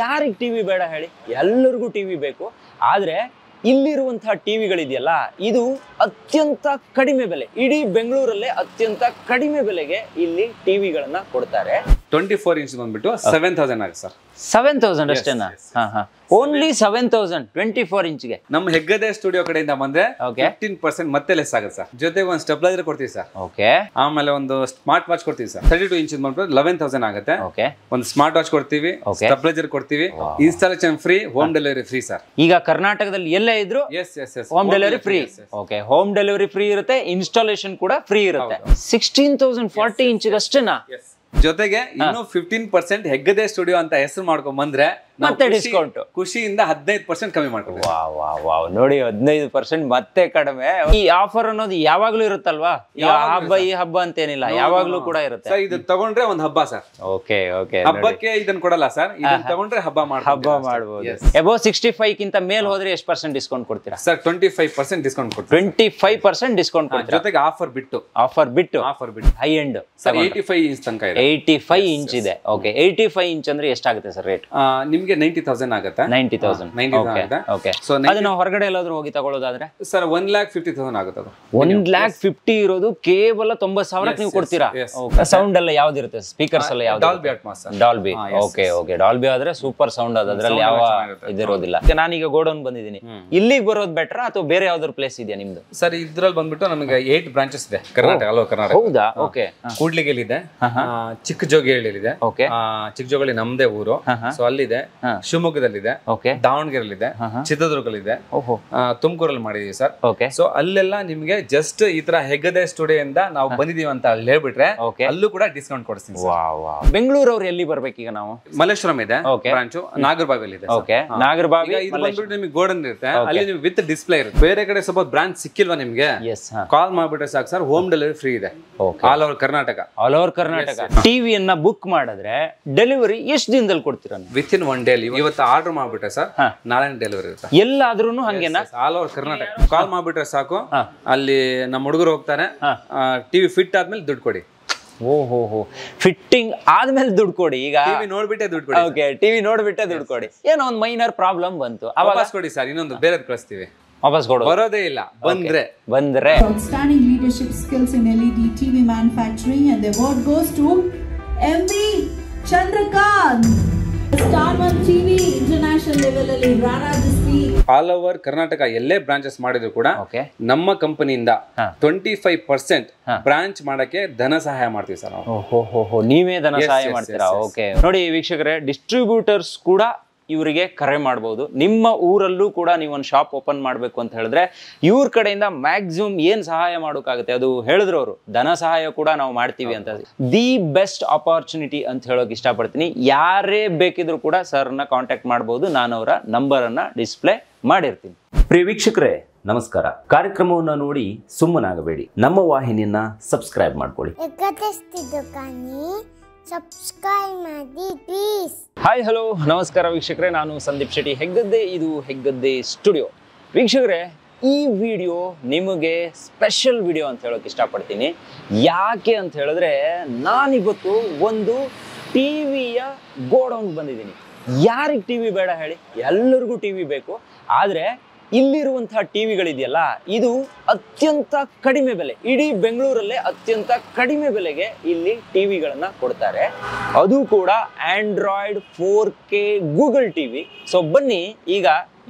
ಯಾರಿಗೆ ಟಿವಿ ಬೇಡ ಹೇಳಿ ಎಲ್ಲರಿಗೂ ಟಿವಿ ಬೇಕು ಆದರೆ ಇಲ್ಲಿರುವಂತ ಟಿವಿಗಳು ಇದೆಯಲ್ಲ ಇದು ಅತ್ಯಂತ ಕಡಿಮೆ ಬೆಲೆ ಇಡಿ ಬೆಂಗಳೂರಲ್ಲಿ ಅತ್ಯಂತ ಕಡಿಮೆ ಬೆಲೆಗೆ ಇಲ್ಲಿ ಟಿವಿಗಳನ್ನು ಕೊಡ್ತಾರೆ 24 ಇಂಚ್ ಬಂದ್ಬಿಟ್ಟು 7000 ಆಗುತ್ತೆ ಸರ್ 7000 ಅಷ್ಟೇನಾ ಹಾ ಹಾ only 7000 24 ಇಂಚ್ ಗೆ ನಮ್ಮ ಹೆಗ್ಗದೆ ಸ್ಟುಡಿಯೋ ಕಡೆಯಿಂದ ಬಂದ್ರೆ 15% ಮತ್ತೆ ಲೆಸ್ ಆಗುತ್ತೆ ಸರ್ ಜೊತೆಗೆ ಒಂದು ಸ್ಟೆಬಿಲೈಸರ್ ಕೊಡ್ತೀವಿ ಸರ್ ಓಕೆ ಆಮೇಲೆ ಒಂದು ಸ್ಮಾರ್ಟ್ ವಾಚ್ ಕೊಡ್ತೀವಿ ಸರ್ 32 ಇಂಚ್ ಬಂದ್ಬಿಟ್ಟು 11000 ಆಗುತ್ತೆ ಓಕೆ ಒಂದು ಸ್ಮಾರ್ಟ್ ವಾಚ್ ಕೊಡ್ತೀವಿ ಸ್ಟೆಬಿಲೈಸರ್ ಕೊಡ್ತೀವಿ installation free home delivery free sir ಈಗ ಕರ್ನಾಟಕದಲ್ಲಿ ಎಲ್ಲೇ ಇದ್ರೂ yes yes yes home delivery free okay home delivery free ಇರುತ್ತೆ ಇನ್‌ಸ್ಟಾಲೇಷನ್ ಕೂಡ ಫ್ರೀ ಇರುತ್ತೆ 16040 ಇಂಚ್ ಗೆ ಅಷ್ಟೇನಾ ಜೊತೆಗೆ ಇನ್ನು 15% ಹೆಗ್ಗದೆ ಸ್ಟುಡಿಯೋ ಅಂತ ಹೆಸರು ಮಾಡ್ಕೊಂಡು ಬಂದ್ರೆ ಮತ್ತೆ ಡಿಸ್ಕೌಂಟ್ ಖುಷಿಯಿಂದ 15% ಕಮ್ಮಿ ಮಾಡ್ಕೊಳ್ಳಿ ವಾವ್ ವಾವ್ ವಾವ್ ನೋಡಿ 15% ಮತ್ತೆ ಕಡಿಮೆ ಈ ಆಫರ್ ಅನ್ನೋದು ಯಾವಾಗಲೂ ಇರುತ್ತಲ್ವಾ ಈ ಹಬ್ಬ ಅಂತ ಏನಿಲ್ಲ ಯಾವಾಗಲೂ ಕೂಡ ಇರುತ್ತೆ ಸರ್ ಇದು ತಗೊಂಡ್ರೆ ಒಂದು ಹಬ್ಬ ಸರ್ ಓಕೆ ಓಕೆ ಹಬ್ಬಕ್ಕೆ ಇದನ್ನ ಕೊಡಲ್ಲ ಸರ್ ಇದನ್ನ ತಗೊಂಡ್ರೆ ಹಬ್ಬ ಮಾಡಬಹುದು ಅಬೌ 65 ಗಿಂತ ಮೇಲೆ ಹೋದ್ರೆ ಎಷ್ಟು ಪರ್ಸೆಂಟ್ ಡಿಸ್ಕೌಂಟ್ ಕೊಡ್ತೀರಾ ಸರ್ 25% ಡಿಸ್ಕೌಂಟ್ ಕೊಡ್ತೀರಾ 25% ಡಿಸ್ಕೌಂಟ್ ಕೊಡ್ತೀರಾ ಜೊತೆಗೆ ಆಫರ್ ಬಿಟ್ಟು ಹೈ ಎಂಡ್ ಸರ್ 85 ಇಂಚ್ ತನಕ ಇದೆ 85 ಇಂಚ್ ಇದೆ ಓಕೆ 85 ಇಂಚ್ ಅಂದ್ರೆ ಎಷ್ಟಾಗುತ್ತೆ ಸರ್ ರೇಟ್ ನಿಮಗೆ 90000 ಆಗುತ್ತೆ 90000 ಆಗುತ್ತೆ ಓಕೆ ಸೋ ಅದನ್ನ ಹೊರಗಡೆ ಎಲ್ಲಾದರೂ ಹೋಗಿ ತಗೊಳ್ಳೋದಾದ್ರೆ ಸರ್ 150000 ಆಗುತ್ತೆ ಅದು 150 ಇರೋದು ಕೇವಲ 90000ಕ್ಕೆ ನೀವು ಕೊಡ್ತೀರಾ ಓಕೆ ಸೌಂಡ್ ಎಲ್ಲ ಯಾವುದು ಇರುತ್ತೆ ಸ್ಪೀಕರ್ಸ್ ಎಲ್ಲ ಯಾವುದು Dolby Atmos sir Dolby okay okay Dolby ಆದ್ರೆ ಸೂಪರ್ ಸೌಂಡ್ ಅದರಲ್ಲಿ ಯಾವ ಇದಿರೋದಿಲ್ಲ ನಾನು ಈಗ ಗೋಡೌನ್ ಬಂದಿದ್ದೀನಿ ಇಲ್ಲಿಗೆ ಬರೋದು ಬೆಟರ್ ಅಥವಾ ಬೇರೆ ಯಾವುದಾದರೂ ಪ್ಲೇಸ್ ಇದೆಯಾ ನಿಮ್ಮದು ಸರ್ ಇದರಲ್ಲಿ ಬಂದ್ಬಿಟ್ಟು ನನಗೆ 8 ಬ್ರಾಂಚಸ್ ಇದೆ ಕರ್ನಾಟಕ ಹೌದಾ ಓಕೆ ಕೂಡ್ಲಿಗೆಲ್ಲಿ ಇದೆ ಚಿಕ್ಕಜೋಗಿಯಲ್ಲಿ ಇದೆ ಓಕೆ ಚಿಕ್ಕಜೋಗಿಯಲ್ಲಿ ನಮ್ಮದೇ ಊರು ಸೋ ಅಲ್ಲಿ ಇದೆ ಶಿವಮೊಗ್ಗದಲ್ಲಿದೆ ದಾವಣಗೆರೆಲ್ಲಿದೆ ಚಿತ್ರದುರ್ಗದಲ್ಲಿದೆ ತುಮಕೂರಲ್ಲಿ ಮಾಡಿದೀವಿ ಸರ್ ಸೊ ಅಲ್ಲೆಲ್ಲ ನಿಮ್ಗೆ ಜಸ್ಟ್ ಈ ತರ ಹೆಗ್ಗದೆ ಸ್ಟುಡಿಯೋ ಇಂದ ನಾವು ಬಂದಿದೀವಿ ಅಂತ ಅಲ್ಲಿ ಹೇಳ್ಬಿಟ್ರೆ ಅಲ್ಲೂ ಕೂಡ ಡಿಸ್ಕೌಂಟ್ ಕೊಡಿಸ್ತೀನಿ ಬೆಂಗಳೂರು ಅವ್ರು ಎಲ್ಲಿ ಬರ್ಬೇಕೀಗ ನಾವು ಮಲ್ಲೇಶ್ವರಂ ಇದೆ ಬ್ರಾಂಚು ನಾಗರಬಾವಿಯಲ್ಲಿ ಇದೆ ನಾಗರಬಾವಿ ಇದು ಬಂದ್ಬಿಟ್ಟು ನಿಮ್ಗೆ ಗೋಡನ್ ಇರುತ್ತೆ ಅಲ್ಲಿ ನಿಮ್ಗೆ ವಿತ್ ಡಿಸ್ಪ್ಲೇ ಇರುತ್ತೆ ಬೇರೆ ಕಡೆ ಸ್ವಲ್ಪ ಬ್ರಾಂಚ್ ಸಿಕ್ಕಿಲ್ವಾ ನಿಮ್ಗೆ ಕಾಲ್ ಮಾಡ್ಬಿಟ್ರೆ ಸಾಕು ಸರ್ ಹೋಮ್ ಡೆಲಿವರಿ ಫ್ರೀ ಇದೆ ಆಲ್ ಓವರ್ ಕರ್ನಾಟಕ ಟಿವಿಯನ್ನ ಬುಕ್ ಮಾಡಿದ್ರೆ ಡೆಲಿವರಿ ಎಷ್ಟು ದಿನದಲ್ಲಿ ಕೊಡ್ತೀರಾ ವಿತ್ ಇನ್ 1 ಡೇ ಇವತ್ತು ಆರ್ಡರ್ ಮಾಡ್ಬಿಟ್ರೆ ಸರ್ ನಾಳೆ ಡೆಲಿವರಿ ಇರುತ್ತೆ ಎಲ್ಲಾದ್ರೂ ಹಂಗೇನಾ ಆಲ್ ಓವರ್ ಕರ್ನಾಟಕ ಕಾಲ್ ಮಾಡ್ಬಿಟ್ರೆ ಸಾಕು ಅಲ್ಲಿ ನಮ್ಮ ಹುಡುಗರು ಹೋಗ್ತಾರೆ ಟಿವಿ ಫಿಟ್ ಆದ್ಮೇಲೆ ದುಡ್ಡು ಕೊಡಿ ಓಹೋ ಫಿಟ್ಟಿಂಗ್ ಆದ್ಮೇಲೆ ದುಡ್ಡು ಕೊಡಿ ಈಗ ಟಿವಿ ನೋಡ್ಬಿಟ್ಟೆ ದುಡ್ಡು ಕೊಡಿ ಓಕೆ ಟಿವಿ ನೋಡ್ಬಿಟ್ಟೆ ದುಡ್ಡು ಕೊಡಿ ಏನೋ ಒಂದು ಮೈನರ್ ಪ್ರಾಬ್ಲಮ್ ಬಂತು ಅವಾಗ ಕೊಡಿ ಸರ್ ಇನ್ನೊಂದು ಬೇರೆ ಕಳಿಸ್ತೀವಿ ವಾಪಸ್ ಕೊಡು ಬರೋದೇ ಇಲ್ಲ ಬಂದ್ರೆ outstanding leadership skills in LED TV manufacturing and the award goes to MV Chandrakant Star 1 TV international level ಅಲ್ಲಿ ರಾರಾಜಿಸಿ ಆಲ್ ಓವರ್ ಕರ್ನಾಟಕ ಎಲ್ಲೇ ಬ್ರಾಂಚಸ್ ಮಾಡಿದ್ರು ಕೂಡ ನಮ್ಮ ಕಂಪನಿಯಿಂದ 25% ಬ್ರಾಂಚ್ ಮಾಡಕ್ಕೆ ಧನ ಸಹಾಯ ಮಾಡ್ತೀವಿ ಸರ್ ನಾವು ಓಹೋ ನೀವೇ ಧನ ಸಹಾಯ ಮಾಡ್ತೀರಾ ಓಕೆ ನೋಡಿ ವೀಕ್ಷಕರೇ ಡಿಸ್ಟ್ರಿಬ್ಯೂಟರ್ಸ್ ಕೂಡ ಇವರಿಗೆ ಕರೆ ಮಾಡಬಹುದು ನಿಮ್ಮ ಊರಲ್ಲೂ ಕೂಡ ನೀವು ಒಂದು ಶಾಪ್ ಓಪನ್ ಮಾಡಬೇಕು ಅಂತ ಹೇಳಿದ್ರೆ ಇವ್ರ ಕಡೆಯಿಂದ ಮ್ಯಾಕ್ಸಿಮಮ್ ಏನು ಸಹಾಯ ಮಾಡೋಕ್ಕಾಗುತ್ತೆ ಅದು ಹೇಳಿದ್ರು ಅವರು ಧನ ಸಹಾಯ ಕೂಡ ನಾವು ಮಾಡ್ತೀವಿ ಅಂತ ದಿ ಬೆಸ್ಟ್ ಆಪರ್ಚುನಿಟಿ ಅಂತ ಹೇಳೋಕೆ ಇಷ್ಟಪಡ್ತೀನಿ ಯಾರೇ ಬೇಕಿದ್ರು ಕೂಡ ಸರ್ನ ಕಾಂಟ್ಯಾಕ್ಟ್ ಮಾಡಬಹುದು ನಾನು ಅವರ ನಂಬರನ್ನು ಡಿಸ್ಪ್ಲೇ ಮಾಡಿರ್ತೀನಿ ಪ್ರಿಯ ವೀಕ್ಷಕರೇ ನಮಸ್ಕಾರ ಕಾರ್ಯಕ್ರಮವನ್ನು ನೋಡಿ ಸುಮ್ಮನಾಗಬೇಡಿ ನಮ್ಮ ವಾಹಿನಿಯನ್ನ ಸಬ್ಸ್ಕ್ರೈಬ್ ಮಾಡ್ಕೊಳ್ಳಿ ಸಬ್ಸ್ಕ್ರೈಬ್ ಮಾಡಿ ಪ್ಲೀಸ್ ಹಾಯ್ ಹಲೋ ನಮಸ್ಕಾರ ವೀಕ್ಷಕರೇ ನಾನು ಸಂದೀಪ್ ಶೆಟ್ಟಿ ಹೆಗ್ಗದ್ದೆ ಇದು ಹೆಗ್ಗದ್ದೆ ಸ್ಟುಡಿಯೋ ವೀಕ್ಷಕರೇ ಈ ವಿಡಿಯೋ ನಿಮಗೆ ಸ್ಪೆಷಲ್ ವಿಡಿಯೋ ಅಂತ ಹೇಳೋಕೆ ಇಷ್ಟಪಡ್ತೀನಿ ಯಾಕೆ ಅಂತ ಹೇಳಿದ್ರೆ ನಾನಿವತ್ತು ಒಂದು ಟಿ ವಿಯ ಗೋಡೌನ್ಗೆ ಬಂದಿದ್ದೀನಿ ಯಾರಿಗೆ ಟಿ ವಿ ಬೇಡ ಹೇಳಿ ಎಲ್ಲರಿಗೂ ಟಿ ವಿ ಬೇಕು ಆದರೆ ಇಲ್ಲಿರುವಂತಹ ಟಿವಿಗಳಿದೆಯಲ್ಲ ಇದು ಅತ್ಯಂತ ಕಡಿಮೆ ಬೆಲೆ ಇಡೀ ಬೆಂಗಳೂರಲ್ಲೇ ಅತ್ಯಂತ ಕಡಿಮೆ ಬೆಲೆಗೆ ಇಲ್ಲಿ ಟಿವಿಗಳನ್ನು ಕೊಡ್ತಾರೆ ಅದು ಕೂಡ Android 4K Google TV so ಬನ್ನಿ ಈಗ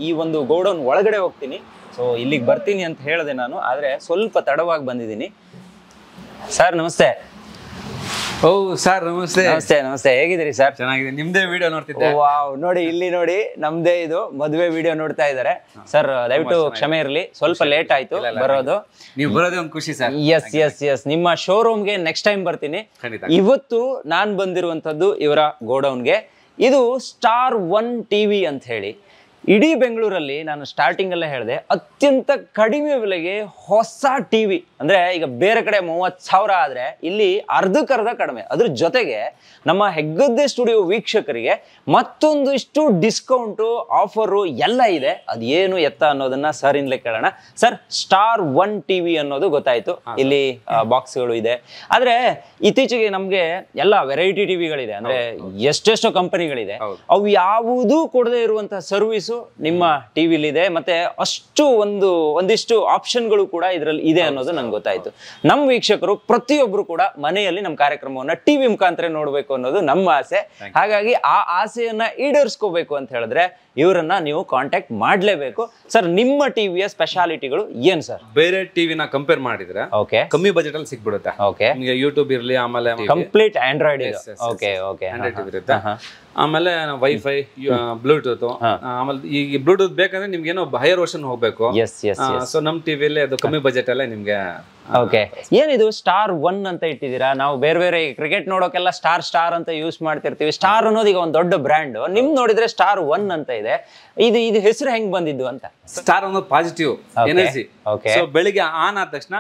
ಈ ಒಂದು ಗೋಡೌನ್ ಒಳಗಡೆ ಹೋಗ್ತೀನಿ ಸೊ ಇಲ್ಲಿಗೆ ಬರ್ತೀನಿ ಅಂತ ಹೇಳಿದೆ ನಾನು ಆದರೆ ಸ್ವಲ್ಪ ತಡವಾಗಿ ಬಂದಿದ್ದೀನಿ ಸರ್ ನಮಸ್ತೆ ಓ ಸರ್ ನಮಸ್ತೆ ಹೇಗಿದ್ದೀರಿ ಸರ್ ಚೆನ್ನಾಗಿದೆ ನಿಮ್ದೇ ವಿಡಿಯೋ ನೋಡ್ತಿದ್ದೆ ವಾವ್ ನೋಡಿ ಇಲ್ಲಿ ನೋಡಿ ನಮ್ದೇ ಇದು ಮದುವೆ ವಿಡಿಯೋ ನೋಡ್ತಾ ಇದ್ದಾರೆ ಸರ್ ದಯವಿಟ್ಟು ಕ್ಷಮೆ ಇರಲಿ ಸ್ವಲ್ಪ ಲೇಟ್ ಆಯ್ತು ಬರೋದು ನೀವು ಬರೋದೇ ಒಂದು ಖುಷಿ ಸರ್ ಎಸ್ ನಿಮ್ಮ ಶೋರೂಮ್ಗೆ ನೆಕ್ಸ್ಟ್ ಟೈಮ್ ಬರ್ತೀನಿ ಇವತ್ತು ನಾನು ಬಂದಿರುವಂತದ್ದು ಇವರ ಗೋಡೌನ್ಗೆ ಇದು ಸ್ಟಾರ್ 1 TV ಅಂತ ಹೇಳಿ ಇಡಿ ಬೆಂಗಳೂರಲ್ಲಿ ನಾನು ಸ್ಟಾರ್ಟಿಂಗ್ ಅಲ್ಲೇ ಹೇಳಿದೆ ಅತ್ಯಂತ ಕಡಿಮೆ ಬೆಲೆಗೆ ಹೊಸ ಟಿವಿ ಅಂದ್ರೆ ಈಗ ಬೇರೆ ಕಡೆ 30,000 ಆದ್ರೆ ಇಲ್ಲಿ ಅರ್ಧಕ್ಕರ್ಧ ಕಡಿಮೆ ಅದರ ಜೊತೆಗೆ ನಮ್ಮ ಹೆಗ್ಗದ್ದೆ ಸ್ಟುಡಿಯೋ ವೀಕ್ಷಕರಿಗೆ ಮತ್ತೊಂದಿಷ್ಟು ಡಿಸ್ಕೌಂಟ್ ಆಫರ್ ಎಲ್ಲ ಇದೆ ಅದು ಏನು ಎತ್ತ ಅನ್ನೋದನ್ನ ಸರ್ ಇಂದಲೇ ಕೇಳೋಣ ಸರ್ ಸ್ಟಾರ್ 1 ಟಿವಿ ಅನ್ನೋದು ಗೊತ್ತಾಯ್ತು ಇಲ್ಲಿ ಬಾಕ್ಸ್ ಗಳು ಇದೆ ಆದ್ರೆ ಇತ್ತೀಚೆಗೆ ನಮಗೆ ಎಲ್ಲ ವೆರೈಟಿ ಟಿವಿಗಳಿದೆ ಅಂದ್ರೆ ಎಷ್ಟೆಷ್ಟು ಕಂಪನಿಗಳಿದೆ ಅವು ಯಾವುದು ಕೊಡದೇ ಇರುವಂತ ಸರ್ವಿಸ್ ನಿಮ್ಮ ಟಿವಿಲಿ ಇದೆ ಮತ್ತೆ ಅಷ್ಟು ಒಂದಿಷ್ಟು ಆಪ್ಷನ್ ಗಳು ಕೂಡ ಇದರಲ್ಲಿ ಇದೆ ಅನ್ನೋದು ನನಗೆ ಗೊತ್ತಾಯ್ತು ನಮ್ಮ ವೀಕ್ಷಕರು ಪ್ರತಿಯೊಬ್ಬರು ಕೂಡ ಮನೆಯಲ್ಲಿ ನಮ್ಮ ಕಾರ್ಯಕ್ರಮವನ್ನ ಟಿವಿ ಮುಖಾಂತರ ನೋಡಬೇಕು ಅನ್ನೋದು ನಮ್ಮ ಆಸೆ ಹಾಗಾಗಿ ಆ ಆಸೆಯನ್ನ ಈಡೇರಿಸಿಕೊಳ್ಳಬೇಕು ಅಂತ ಹೇಳಿದ್ರೆ ಇವರನ್ನ ನೀವು ಕಾಂಟ್ಯಾಕ್ಟ್ ಮಾಡಲೇಬೇಕು ಸರ್ ನಿಮ್ಮ ಟಿವಿಯ ಸ್ಪೆಷಾಲಿಟಿಗಳು ಏನು ಸರ್ ಬೇರೆ ಟಿವಿನ ಕಂಪೇರ್ ಮಾಡಿದ್ರೆ ಓಕೆ ಕಮ್ಮಿ ಬಜೆಟ್ ಅಲ್ಲಿ ಸಿಕ್ಬಿಡುತ್ತೆ ಓಕೆ ನಿಮಗೆ ಯೂಟ್ಯೂಬ್ ಇರಲಿ ಆಮೇಲೆ ಕಂಪ್ಲೀಟ್ ಆಂಡ್ರಾಯ್ಡ್ ಇದೆ ಓಕೆ ಓಕೆ ಆಂಡ್ರಾಯ್ಡ್ ಇರುತ್ತೆ ಆಮೇಲೆ ವೈಫೈ ಬ್ಲೂಟೂತ್ ಆಮೇಲೆ ಈ ಬ್ಲೂಟೂತ್ ಬೇಕಂದ್ರೆ ನಿಮ್ಗೆ ಏನೋ ಹೈಯರ್ ವರ್ಷನ್ ಹೋಗ್ಬೇಕು ಸೊ ನಮ್ ಟಿವಿಯಲ್ಲಿ ಅದು ಕಮ್ಮಿ ಬಜೆಟ್ ಅಲ್ಲೇ ನಿಮ್ಗೆ ಓಕೆ ಏನಿದು ಸ್ಟಾರ್ 1 ಅಂತ ಇಟ್ಟಿದ್ದೀರಾ ನಾವು ಬೇರೆ ಬೇರೆ ಕ್ರಿಕೆಟ್ ನೋಡೋಕೆಲ್ಲ ಸ್ಟಾರ್ ಸ್ಟಾರ್ ಅಂತ ಯೂಸ್ ಮಾಡ್ತಿರ್ತೀವಿ ಸ್ಟಾರ್ ಅನ್ನೋದು ಈಗ ಒಂದು ದೊಡ್ಡ ಬ್ರ್ಯಾಂಡ್ ನಿಮ್ ನೋಡಿದ್ರೆ ಸ್ಟಾರ್ 1 ಅಂತ ಇದೆ ಇದು ಇದು ಹೆಸರು ಹೆಂಗ್ ಬಂದಿದ್ದು ಅಂತ ಸ್ಟಾರ್ ಅನ್ನೋದು ಪಾಸಿಟಿವ್ ಎನರ್ಜಿ ಓಕೆ ಸೊ ಬೆಳಿಗ್ಗೆ ಆನ್ ಆದ ತಕ್ಷಣ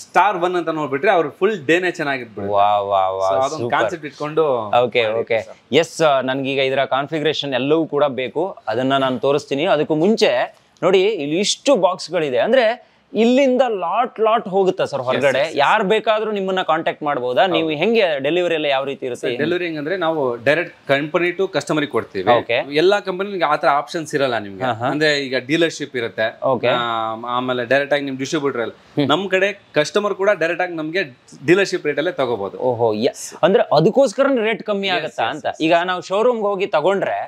ಸ್ಟಾರ್ 1 ಅಂತ ನೋಡ್ಬಿಟ್ರೆ ಅವ್ರ ಫುಲ್ ಡೇನೇ ಚೆನ್ನಾಗಿತ್ತು ವಾಹ್ ವಾಹ್ ವಾಹ್ ಅದೊಂದು ಕಾನ್ಸೆಪ್ಟ್ ಇಟ್ಕೊಂಡು ಓಕೆ ಓಕೆ ಎಸ್ ನನಗೀಗ ಇದರ ಕಾನ್ಫಿಗರೇಷನ್ ಎಲ್ಲವೂ ಕೂಡ ಬೇಕು ಅದನ್ನ ನಾನು ತೋರಿಸ್ತೀನಿ ಅದಕ್ಕೂ ಮುಂಚೆ ನೋಡಿ ಇಲ್ಲಿ ಇಷ್ಟು ಬಾಕ್ಸ್ಗಳಿದೆ ಅಂದ್ರೆ ಇಲ್ಲಿಂದ ಲಾಟ್ ಹೋಗುತ್ತಾ ಸರ್ ಹೊರಗಡೆ ಯಾರು ಬೇಕಾದ್ರೂ ನಿಮ್ಮನ್ನ ಕಾಂಟ್ಯಾಕ್ಟ್ ಮಾಡಬಹುದಾ ನೀವು ಹೆಂಗೆ ಡೆಲಿವರಿ ಎಲ್ಲ ಯಾವ ರೀತಿ ಇರುತ್ತೆ ಡೆಲಿವರಿ ಅಂದ್ರೆ ನಾವು ಡೈರೆಕ್ಟ್ ಕಂಪನಿ ಟು ಕಸ್ಟಮರ್ ಕೊಡ್ತೀವಿ ಎಲ್ಲಾ ಕಂಪನಿ ಆತರ ಆಪ್ಷನ್ಸ್ ಇರಲ್ಲ ನಿಮ್ಗೆ ಅಂದ್ರೆ ಈಗ ಡೀಲರ್ಶಿಪ್ ಇರುತ್ತೆ ಆಮೇಲೆ ಡೈರೆಕ್ಟ್ ಆಗಿ ನಿಮ್ ಡಿಸ್ಟ್ರಿಬ್ಯೂಟರ್ ನಮ್ ಕಡೆ ಕಸ್ಟಮರ್ ಕೂಡ ಡೈರೆಕ್ಟ್ ಆಗಿ ನಮ್ಗೆ ಡೀಲರ್ಶಿಪ್ ರೇಟ್ ಅಲ್ಲೇ ತಗೋಬಹುದು ಓಹೋ ಅಂದ್ರೆ ಅದಕ್ಕೋಸ್ಕರ ರೇಟ್ ಕಮ್ಮಿ ಆಗತ್ತಾ ಅಂತ ಈಗ ನಾವು ಶೋರೂಮ್ ಹೋಗಿ ತಗೊಂಡ್ರೆ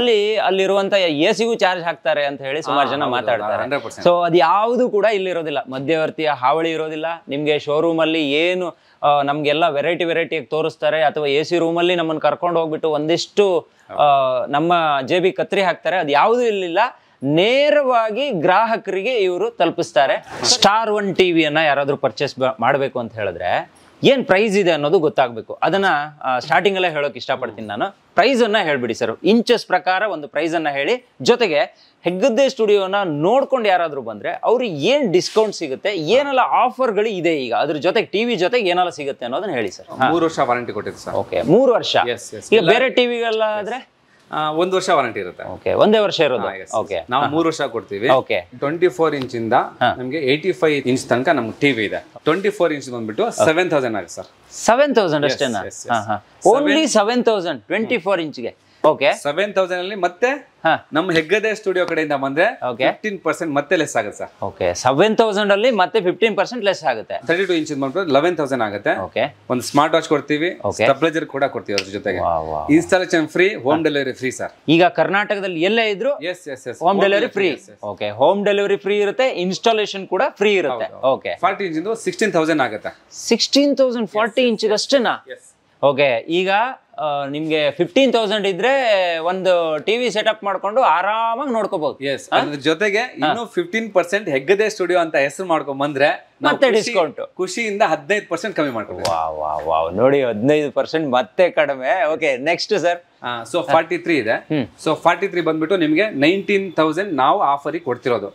ಅಲ್ಲಿರುವಂತ ಎಸಿಗೂ ಚಾರ್ಜ್ ಹಾಕ್ತಾರೆ ಅಂತ ಹೇಳಿ ಸುಮಾರು ಜನ ಮಾತಾಡ್ತಾರೆ ಸೊ ಅದು ಯಾವುದು ಕೂಡ ಇಲ್ಲಿರೋದಿಲ್ಲ ಮಧ್ಯವರ್ತಿಯ ಹಾವಳಿ ಇರೋದಿಲ್ಲ ನಿಮ್ಗೆ ಶೋರೂಮ್ ಅಲ್ಲಿ ಏನು ನಮ್ಗೆಲ್ಲ ವೆರೈಟಿಯಾಗಿ ತೋರಿಸ್ತಾರೆ ಅಥವಾ ಎಸಿ ರೂಮ್ ಅಲ್ಲಿ ನಮ್ಮನ್ನು ಕರ್ಕೊಂಡು ಹೋಗ್ಬಿಟ್ಟು ಒಂದಿಷ್ಟು ನಮ್ಮ ಜೇಬಿ ಕತ್ರಿ ಹಾಕ್ತಾರೆ ಅದು ಯಾವುದು ಇಲ್ಲಿಲ್ಲ ನೇರವಾಗಿ ಗ್ರಾಹಕರಿಗೆ ಇವರು ತಲುಪಿಸ್ತಾರೆ ಸ್ಟಾರ್ 1 ಟಿವಿಯನ್ನ ಯಾರಾದ್ರೂ ಪರ್ಚೇಸ್ ಮಾಡಬೇಕು ಅಂತ ಹೇಳಿದ್ರೆ ಏನ್ ಪ್ರೈಸ್ ಇದೆ ಅನ್ನೋದು ಗೊತ್ತಾಗ್ಬೇಕು ಅದನ್ನ ಸ್ಟಾರ್ಟಿಂಗ್ ಅಲ್ಲೇ ಹೇಳೋಕ್ ಇಷ್ಟಪಡ್ತೀನಿ ನಾನು ಪ್ರೈಸ್ ಅನ್ನ ಹೇಳ್ಬಿಡಿ ಸರ್ ಇಂಚಸ್ ಪ್ರಕಾರ ಒಂದು ಪ್ರೈಸ್ ಅನ್ನ ಹೇಳಿ ಜೊತೆಗೆ ಹೆಗ್ಗದ್ದೆ ಸ್ಟುಡಿಯೋನ ನೋಡ್ಕೊಂಡು ಯಾರಾದ್ರೂ ಬಂದ್ರೆ ಅವ್ರಿಗೆ ಏನ್ ಡಿಸ್ಕೌಂಟ್ ಸಿಗುತ್ತೆ ಏನೆಲ್ಲ ಆಫರ್ಗಳು ಇದೆ ಈಗ ಅದ್ರ ಜೊತೆಗೆ ಟಿವಿ ಜೊತೆಗೆ ಏನೆಲ್ಲ ಸಿಗುತ್ತೆ ಅನ್ನೋದನ್ನ ಹೇಳಿ ಸರ್ 3 ವರ್ಷ ವಾರಂಟಿ ಕೊಟ್ಟಿದೆ ಸರ್ ಓಕೆ 3 ವರ್ಷ ಈಗ ಬೇರೆ ಟಿವಿಗೆಲ್ಲ ಆದ್ರೆ 1 ವರ್ಷ ವಾರಂಟಿ ಇರುತ್ತೆ ಓಕೆ ಒಂದೇ ವರ್ಷ ಇರೋದು ಓಕೆ ನಾವು 3 ವರ್ಷ ಕೊಡ್ತೀವಿ ಓಕೆ 24 ಇಂಚ್ ಇಂದ ನಮಗೆ 85 ಇಂಚ್ ತನಕ ನಮ್ಗೆ ಟಿವಿ ಇದೆ 24 ಇಂಚ್ ಬಂದ್ಬಿಟ್ಟು 7,000 ಆಗುತ್ತೆ ಸರ್ 7,000 ಅಷ್ಟೇನಾ ಓನ್ಲಿ 7,000 24 ಇಂಚ್ಗೆ ಓಕೆ 7,000 ಅಲ್ಲಿ ಮತ್ತೆ ನಮ್ಮ ಹೆಗ್ಗದ್ದೆ ಸ್ಟುಡಿಯೋ ಕಡೆಯಿಂದ ಬಂದ್ರೆ 15% ಮತ್ತೆ ಲೆಸ್ ಆಗುತ್ತೆ ಸರ್ ಓಕೆ 7,000 ಅಲ್ಲಿ ಮತ್ತೆ 15% ಲೆಸ್ ಆಗುತ್ತೆ 32 ಇಂಚ್ ಬಂದ್ರೆ 11,000 ಆಗುತ್ತೆ ಓಕೆ ಒಂದು ಸ್ಮಾರ್ಟ್ ವಾಚ್ ಕೊಡ್ತೀವಿ ಸ್ಟೆಪ್ಲೈಜರ್ ಕೂಡ ಕೊಡ್ತೀವಿ ಅದರ ಜೊತೆಗೆ installation free home delivery free sir ಈಗ ಕರ್ನಾಟಕದಲ್ಲಿ ಎಲ್ಲೇ ಇದ್ರು home delivery free okay home delivery free ಇರುತ್ತೆ ಇನ್ಸ್ಟಾಲೇಷನ್ ಕೂಡ ಫ್ರೀ ಇರುತ್ತೆ ಓಕೆ 40 ಇಂಚ್ ಇಂದ 16,000 ಆಗುತ್ತೆ 16,000 40 ಇಂಚ್ ಅಷ್ಟೇನಾ ಓಕೆ ಈಗ ನಿಮ್ಗೆ 15,000 ಇದ್ರೆ ಒಂದು ಟಿವಿ ಸೆಟಪ್ ಮಾಡ್ಕೊಂಡು ಆರಾಮಾಗಿ ನೋಡ್ಕೋಬಹುದು ಜೊತೆಗೆ ಇನ್ನು 15% ಹೆಗ್ಗದ್ದೆ ಸ್ಟುಡಿಯೋ ಅಂತ ಹೆಸರು ಮಾಡ್ಕೊಂಡ್ ಬಂದ್ರೆ ಮತ್ತೆ ಡಿಸ್ಕೌಂಟ್ ಖುಷಿಯಿಂದ 15% ಕಮ್ಮಿ ಮಾಡ್ಕೊಳ್ಳಿ ವಾವ್ ನೋಡಿ 15% ಮತ್ತೆ ಕಡಿಮೆ ಓಕೆ ನೆಕ್ಸ್ಟ್ ಸರ್ ಸೊ 43 ಇದೆ ಸೊ 43 ಬಂದ್ಬಿಟ್ಟು ನಿಮಗೆ 19,000 ನಾವು ಆಫರ್ ಕೊಡ್ತಿರೋದು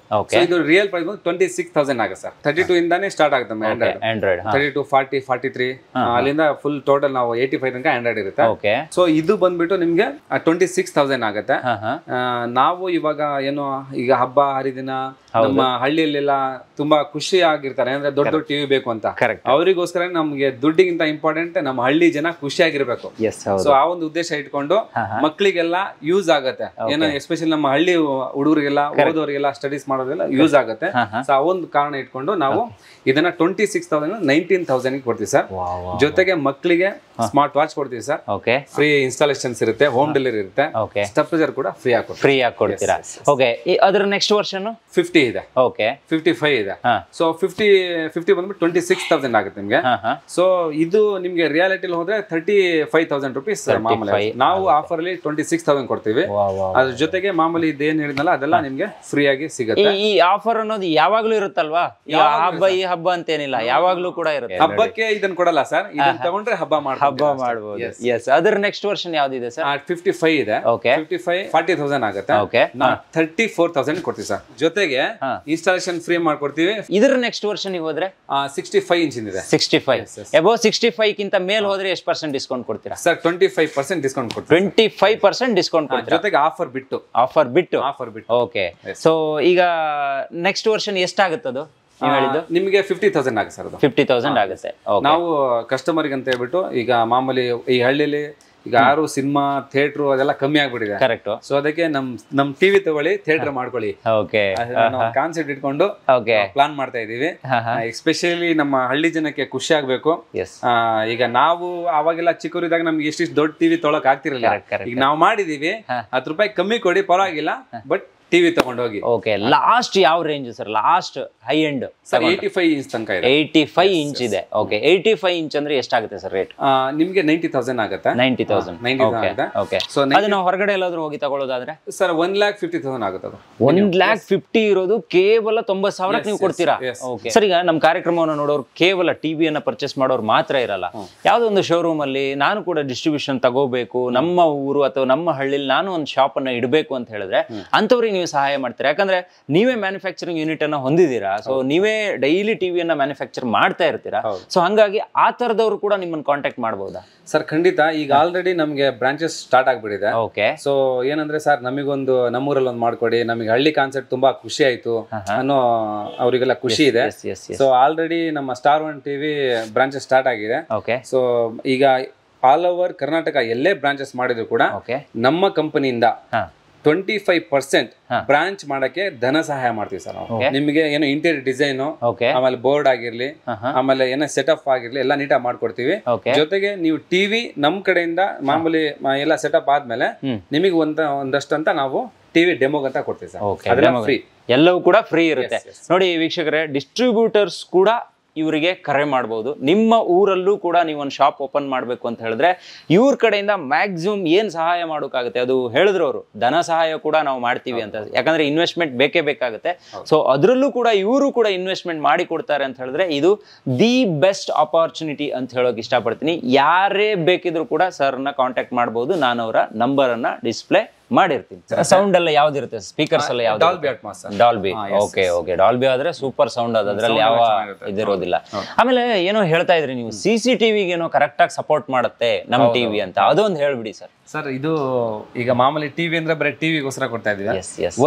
ಇದು ರಿಯಲ್ ಪ್ರೈಸ್ 26,000 ಆಗುತ್ತೆ ಸರ್ 32 ಇಂದಾನೆ ಸ್ಟಾರ್ಟ್ ಆಗುತ್ತೆ ಆಂಡ್ರಾಯ್ಡ್ 32 40 43 ಅಲ್ಲಿಂದ ಫುಲ್ ಟೋಟಲ್ ನಾವು 85 ತನಕ ಆಂಡ್ರಾಯ್ಡ್ ಇರುತ್ತೆ ಓಕೆ ಸೊ ಇದು ಬಂದ್ಬಿಟ್ಟು ನಿಮ್ಗೆ 26,000 ಆಗುತ್ತೆ ನಾವು ಇವಾಗ ಏನೋ ಈಗ ಹಬ್ಬ ಹರಿದಿನ ನಮ್ಮ ಹಳ್ಳಿಯಲ್ಲೆಲ್ಲ ತುಂಬಾ ಖುಷಿ ಆಗಿರ್ತಾರೆ ಅಂದ್ರೆ ದೊಡ್ಡ ದೊಡ್ಡ ಟಿವಿ ಬೇಕು ಅಂತ ಅವರಿಗೋಸ್ಕರ ನಮ್ಗೆ ದುಡ್ಡಿಗಿಂತ ಇಂಪಾರ್ಟೆಂಟ್ ನಮ್ಮ ಹಳ್ಳಿ ಜನ ಖುಷಿಯಾಗಿರ್ಬೇಕು ಸೊ ಆ ಒಂದು ಉದ್ದೇಶ ಇಟ್ಕೊಂಡು ಮಕ್ಕಳಿಗೆಲ್ಲ ಯೂಸ್ ಆಗುತ್ತೆ ಏನೋ ಎಸ್ಪೆಷಲಿ ನಮ್ಮ ಹಳ್ಳಿ ಹುಡುಗರಿಗೆಲ್ಲ ಓದೋರಿಗೆಲ್ಲ ಸ್ಟಡೀಸ್ ಮಾಡೋದೆಲ್ಲ ಯೂಸ್ ಆಗುತ್ತೆ ಸೊ ಆ ಒಂದು ಕಾರಣ ಇಟ್ಕೊಂಡು ನಾವು ಇದನ್ನ 26,000 19,000 ಕೊಡ್ತೀವಿ ಸರ್ ಜೊತೆಗೆ ಮಕ್ಕಳಿಗೆ ಸ್ಮಾರ್ಟ್ ವಾಚ್ ಕೊಡ್ತೀವಿ ಸರ್ ಫ್ರೀ ಇನ್ಸ್ಟಾಲೇಷನ್ಸ್ ಇರುತ್ತೆ ಹೋಮ್ ಡೆಲಿವರಿ ಇರುತ್ತೆ ಸ್ಟೆಪ್ಲೈಜರ್ ಕೂಡ ಫ್ರೀ ಆಗಿ ಕೊಡ್ತೀರಾ ಓಕೆ ಅದರ ನೆಕ್ಸ್ಟ್ ವರ್ಷನ್ 50 ಇದೆ, ಓಕೆ 55 ಇದೆ. ಸೊ 50 ಬಂದ್ಬಿಟ್ಟು 26000 ಆಗುತ್ತೆ ನಿಮಗೆ. ಸೊ ಇದು ನಿಮಗೆ ರಿಯಾಲಿಟಿ ಅಲ್ಲಿ ಹೋದ್ರೆ 35000 ರೂಪೀಸ್ ಮಾಮೂಲಿ. ನಾವು ಆಫರ್ ಅಲ್ಲಿ 26000 ಕೊಡ್ತೀವಿ. ಅದ್ರ ಜೊತೆಗೆ ಮಾಮೂಲಿ ಇದೇನ್ ಹೇಳಿದ್ನಲ್ಲ ಅದೆಲ್ಲ ನಿಮಗೆ ಫ್ರೀ ಆಗಿ ಸಿಗುತ್ತೆ. ಈ ಆಫರ್ ಅನ್ನೋದು ಯಾವಾಗ್ಲೂ ಇರುತ್ತಲ್ವಾ, ಹಬ್ಬ ಅಂತ ಏನಿಲ್ಲ, ಯಾವಾಗ್ಲೂ ಕೂಡ ಇರುತ್ತೆ. ಹಬ್ಬಕ್ಕೆ ಇದನ್ನ ಕೊಡಲ್ಲ ಸರ್, ಇದನ್ನ ತಗೊಂಡ್ರೆ ಹಬ್ಬ ಮಾಡಬಹುದು. ಎಸ್, ಅದರ ನೆಕ್ಸ್ಟ್ ವರ್ಷನ್ ಯಾವ್ದಿದೆ ಸರ್? 55 ಇದೆ, 40,000 ಆಗುತ್ತೆ. ನಾವು 34,000 ಕೊಡ್ತೀವಿ ಸರ್. ಜೊತೆಗೆ ಇನ್ಸ್ಟಾಲೇಷನ್ ಫ್ರೀ ಮಾಡ್ಕೊಡ್ತೀವಿ. ಇದರ ನೆಕ್ಸ್ಟ್ ವರ್ಷನ್ ಹೋದ್ರೆ 65 ಇಂಚ್ ಇದೆ. 65 ಅಬೌವ್ 65 ಗಿಂತ ಮೇಲೆ ಹೋದ್ರೆ ಎಷ್ಟು ಪರ್ಸೆಂಟ್ ಡಿಸ್ಕೌಂಟ್ ಕೊಡ್ತೀರಾ ಸರ್? 25% ಡಿಸ್ಕೌಂಟ್ ಕೊಡ್ತೀವಿ. 25% ಡಿಸ್ಕೌಂಟ್ ಕೊಡ್ತೀರಾ ಜೊತೆಗೆ ಆಫರ್ ಬಿಟ್ಟು. ಓಕೆ, ಸೊ ಈಗ ನೆಕ್ಸ್ಟ್ ವರ್ಷನ್ ಎಷ್ಟಾಗುತ್ತೆ ಅದು ನಿಮಗೆ? 50,000 ಆಗುತ್ತೆ ಸರ್. 50,000 ಆಗುತ್ತೆ. ನಾವು ಕಸ್ಟಮರ್ಗೆ ಅಂತ ಹೇಳ್ಬಿಟ್ಟು ಈಗ ಮಾಮೂಲಿ ಈ ಹಳ್ಳಿಲಿ ಈಗ ಯಾರು ಸಿನಿಮಾ ಥಿಯೇಟರ್ ಅದೆಲ್ಲ ಕಮ್ಮಿ ಆಗ್ಬಿಟ್ಟಿದೆ. ಕರೆಕ್ಟ್. ಸೊ ಅದಕ್ಕೆ ನಮ್ ಟಿವಿ ತಗೊಳ್ಳಿ, ಥಿಯೇಟರ್ ಮಾಡ್ಕೊಳ್ಳಿ ಕಾನ್ಸೆಪ್ಟ್ ಇಟ್ಕೊಂಡು ಪ್ಲಾನ್ ಮಾಡ್ತಾ ಇದೀವಿ. ಎಸ್ಪೆಷಲಿ ನಮ್ಮ ಹಳ್ಳಿ ಜನಕ್ಕೆ ಖುಷಿ ಆಗ್ಬೇಕು. ಈಗ ನಾವು ಅವಾಗೆಲ್ಲ ಚಿಕ್ಕವರಿದಾಗ ನಮ್ಗೆ ಎಷ್ಟಿಷ್ಟು ದೊಡ್ಡ ಟಿವಿ ತೊಗೊಳಕ್ ಆಗ್ತಿರಲಿಲ್ಲ. ಈಗ ನಾವು ಮಾಡಿದೀವಿ, 10 ರೂಪಾಯಿ ಕಮ್ಮಿ ಕೊಡಿ, ಪರವಾಗಿಲ್ಲ, ಬಟ್ ಟಿವಿ ತಗೊಂಡೋಗಿ. ಓಕೆ, ಲಾಸ್ಟ್ ಯಾವ range sir? Last high end sir 85 inch ತನಕ ಇದೆ. 85 ಇಂಚ್ ಇದೆ. ಓಕೆ, 85 ಇಂಚ್ ಅಂದ್ರೆ ಎಷ್ಟಾಗುತ್ತೆ ಸರ್ ರೇಟ್? ನಿಮಗೆ 90,000 ಆಗುತ್ತೆ. 90,000. ಸೊ ಅದನ್ನ ಹೊರಗಡೆ ಎಲ್ಲಾದ್ರೂ ಹೋಗಿ ತಗೊಳ್ಳೋದಾದ್ರೆ ಸರ್ 1,50,000 ಆಗುತ್ತೆ. 1,50,000 ಇರೋದು ಕೇವಲ 90,000 ನೀವು ಕೊಡ್ತೀರಾ. ಓಕೆ ಸರ್, ಈಗ ನಮ್ಮ ಕಾರ್ಯಕ್ರಮವನ್ನು ನೋಡೋರು ಕೇವಲ ಟಿವಿಯನ್ನ ಪರ್ಚೇಸ್ ಮಾಡೋರು ಮಾತ್ರ ಇರಲ್ಲ. ಯಾವ್ದೋ ಒಂದು ಶೋರೂಮ್ ಅಲ್ಲಿ ನಾನು ಕೂಡ ಡಿಸ್ಟ್ರಿಬ್ಯೂಷನ್ ತಗೋಬೇಕು, ನಮ್ಮ ಊರು ಅಥವಾ ನಮ್ಮ ಹಳ್ಳಿಲಿ ನಾನು ಒಂದು ಶಾಪ್ ಅನ್ನ ಇಡಬೇಕು ಅಂತ ಹೇಳಿದ್ರೆ ಅಂತವ್ರಿಗೆ ಸಹಾಯ ಮಾಡ್ತಾರೆ. ಯಾಕಂದ್ರೆ ನೀವೇ ಮ್ಯಾನುಫ್ಯಾಕ್ಚರಿಂಗ್ ಯೂನಿಟ್ ಅನ್ನ ಹೊಂದಿದ್ದೀರಾ. ಸೊ ನೀವೇ ಡೈಲಿ ಟಿವಿಯನ್ನ ಮ್ಯಾನುಫ್ಯಾಕ್ಚರ್ ಮಾಡ್ತಾ ಇರ್ತೀರಾ. ಸೊ ಹಂಗಾಗಿ ಆ ತರದವರು ಕೂಡ ನಿಮ್ಮನ್ನ ಕಾಂಟ್ಯಾಕ್ಟ್ ಮಾಡಬಹುದಾ ಸರ್? ಖಂಡಿತ. ಈಗ ಆಲ್ರೆಡಿ ನಮಗೆ ಬ್ರಾಂಚಸ್ ಸ್ಟಾರ್ಟ್ ಆಗ್ಬಿಟ್ಟಿದೆ. ಓಕೆ, ಸೊ ಏನಂದ್ರೆ ಸರ್, ನಮಗೊಂದು ನಮ್ಮೂರಲ್ಲಿ ಒಂದು ಮಾಡ್ಕೊಡಿ, ನಮಗೆ ಹಳ್ಳಿ ಕಾನ್ಸೆಪ್ಟ್ ತುಂಬಾ ಖುಷಿ ಆಯ್ತು ಅನ್ನೋ ಅವರಿಗೆಲ್ಲ ಖುಷಿ ಇದೆ. ಸೊ ಆಲ್ರೆಡಿ ನಮ್ಮ ಸ್ಟಾರ್ 1 ಟಿವಿ ಬ್ರಾಂಚಸ್ ಸ್ಟಾರ್ಟ್ ಆಗಿದೆ. ಸೊ ಈಗ ಆಲ್ ಓವರ್ ಕರ್ನಾಟಕ ಎಲ್ಲೇ ಬ್ರಾಂಚಸ್ ಮಾಡಿದ್ರು ಕೂಡ ನಮ್ಮ ಕಂಪನಿಯಿಂದ 25% ಬ್ರಾಂಚ್ ಮಾಡಕ್ಕೆ ಧನ ಸಹಾಯ ಮಾಡ್ತೀವಿ ಸರ್. ನಿಮಗೆ ಏನೋ ಇಂಟೀರಿಯರ್ ಡಿಸೈನ್, ಆಮೇಲೆ ಬೋರ್ಡ್ ಆಗಿರ್ಲಿ, ಆಮೇಲೆ ಏನೋ ಸೆಟಪ್ ಆಗಿರ್ಲಿ, ಎಲ್ಲ ನೀಟಾಗಿ ಮಾಡ್ಕೊಡ್ತೀವಿ. ಜೊತೆಗೆ ನೀವು ಟಿವಿ ನಮ್ ಕಡೆಯಿಂದ ಮಾಮೂಲಿ ಎಲ್ಲ ಸೆಟಪ್ ಆದ್ಮೇಲೆ ನಿಮಗೆ ಒಂದಷ್ಟಂತ ನಾವು ಟಿವಿ ಡೆಮೋಗ್ ಅಂತ ಕೊಡ್ತೀವಿ ಸರ್. ಅದೆಲ್ಲ ಫ್ರೀ, ಎಲ್ಲವೂ ಕೂಡ ಫ್ರೀ ಇರುತ್ತೆ. ನೋಡಿ ವೀಕ್ಷಕರೇ, ಡಿಸ್ಟ್ರಿಬ್ಯೂಟರ್ಸ್ ಕೂಡ ಇವರಿಗೆ ಕರೆ ಮಾಡ್ಬೋದು. ನಿಮ್ಮ ಊರಲ್ಲೂ ಕೂಡ ನೀವೊಂದು ಶಾಪ್ ಓಪನ್ ಮಾಡಬೇಕು ಅಂತ ಹೇಳಿದ್ರೆ ಇವ್ರ ಕಡೆಯಿಂದ ಮ್ಯಾಕ್ಸಿಮಮ್ ಏನು ಸಹಾಯ ಮಾಡೋಕ್ಕಾಗುತ್ತೆ ಅದು ಹೇಳಿದ್ರು ಅವರು. ಧನ ಸಹಾಯ ಕೂಡ ನಾವು ಮಾಡ್ತೀವಿ ಅಂತ, ಯಾಕಂದರೆ ಇನ್ವೆಸ್ಟ್ಮೆಂಟ್ ಬೇಕೇ ಬೇಕಾಗುತ್ತೆ. ಸೊ ಅದರಲ್ಲೂ ಕೂಡ ಇವರು ಕೂಡ ಇನ್ವೆಸ್ಟ್ಮೆಂಟ್ ಮಾಡಿ ಕೊಡ್ತಾರೆ ಅಂತ ಹೇಳಿದ್ರೆ ಇದು ದಿ ಬೆಸ್ಟ್ ಆಪರ್ಚುನಿಟಿ ಅಂತ ಹೇಳೋಕೆ ಇಷ್ಟಪಡ್ತೀನಿ. ಯಾರೇ ಬೇಕಿದ್ರು ಕೂಡ ಸರ್ನ ಕಾಂಟ್ಯಾಕ್ಟ್ ಮಾಡ್ಬೋದು. ನಾನು ಅವರ ನಂಬರನ್ನು ಡಿಸ್ಪ್ಲೇ ಮಾಡಿರ್ತೀನಿ. ಸೌಂಡ್ ಎಲ್ಲ ಯಾವ್ದಿರುತ್ತೆ? ಸ್ಪೀಕರ್ಸ್ ಎಲ್ಲ ಯಾವ್ದು? ಡಾಲ್ಬಿ. ಓಕೆ ಓಕೆ, ಡಾಲ್ಬಿ ಆದ್ರೆ ಸೂಪರ್ ಸೌಂಡ್, ಅದ್ರಲ್ಲಿ ಯಾವ ಇದಿರೋದಿಲ್ಲ. ಆಮೇಲೆ ಏನೋ ಹೇಳ್ತಾ ಇದ್ರಿ ನೀವು, ಸಿಸಿಟಿವಿಗೆ ಏನೋ ಕರೆಕ್ಟ್ ಆಗಿ ಸಪೋರ್ಟ್ ಮಾಡುತ್ತೆ ನಮ್ ಟಿವಿ ಅಂತ, ಅದೊಂದು ಹೇಳ್ಬಿಡಿ ಸರ್. ಸರ್ ಇದು ಈಗ ಮಾಮೂಲಿ ಟಿವಿ ಅಂದ್ರೆ ಬರೀ ಟಿವಿಗೋಸ್ಕರ ಕೊಡ್ತಾ ಇದೀವಿ.